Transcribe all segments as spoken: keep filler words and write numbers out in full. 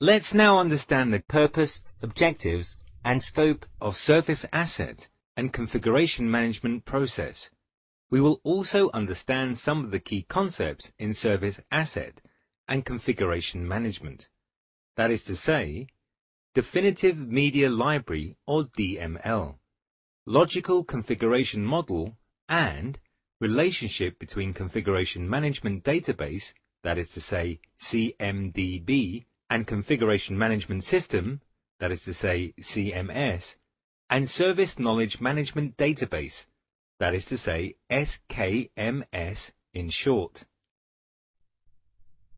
Let's now understand the purpose, objectives, and scope of Service Asset and Configuration Management process. We will also understand some of the key concepts in Service Asset and Configuration Management. That is to say, Definitive Media Library or D M L, Logical Configuration Model, and relationship between Configuration Management Database, that is to say C M D B, and Configuration Management System, that is to say C M S, and Service Knowledge Management Database, that is to say S K M S in short.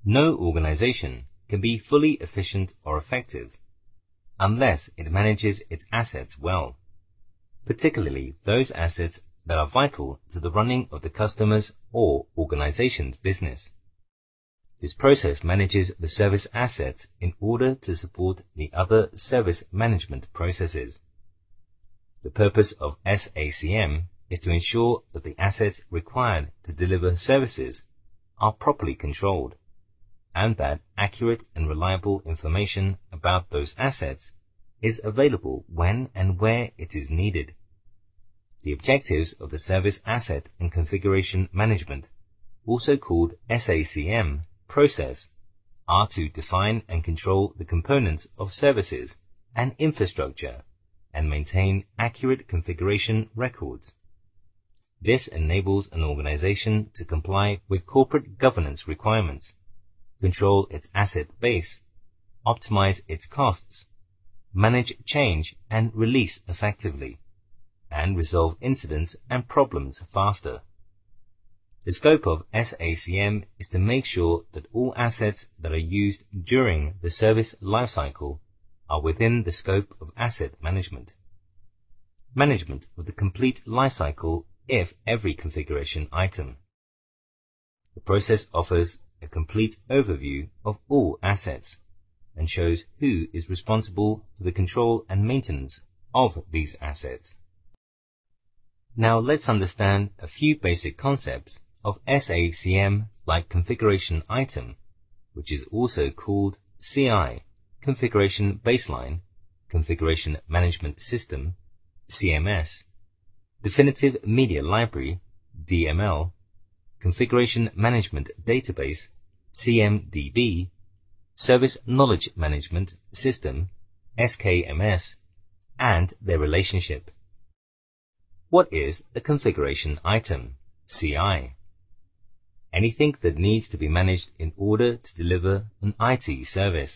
No organization can be fully efficient or effective unless it manages its assets well, particularly those assets that are vital to the running of the customer's or organization's business. This process manages the service assets in order to support the other service management processes. The purpose of S A C M is to ensure that the assets required to deliver services are properly controlled and that accurate and reliable information about those assets is available when and where it is needed. The objectives of the Service Asset and Configuration Management, also called S A C M, process are to define and control the components of services and infrastructure and maintain accurate configuration records. This enables an organization to comply with corporate governance requirements, control its asset base, optimize its costs, manage change and release effectively, and resolve incidents and problems faster. The scope of S A C M is to make sure that all assets that are used during the service lifecycle are within the scope of asset management. Management of the complete lifecycle of every configuration item. The process offers a complete overview of all assets and shows who is responsible for the control and maintenance of these assets. Now let's understand a few basic concepts of S A C M like Configuration Item, which is also called C I, Configuration Baseline, Configuration Management System, C M S, Definitive Media Library, D M L, Configuration Management Database, C M D B, Service Knowledge Management System, S K M S, and their relationship. What is a Configuration Item, C I? Anything that needs to be managed in order to deliver an I T service.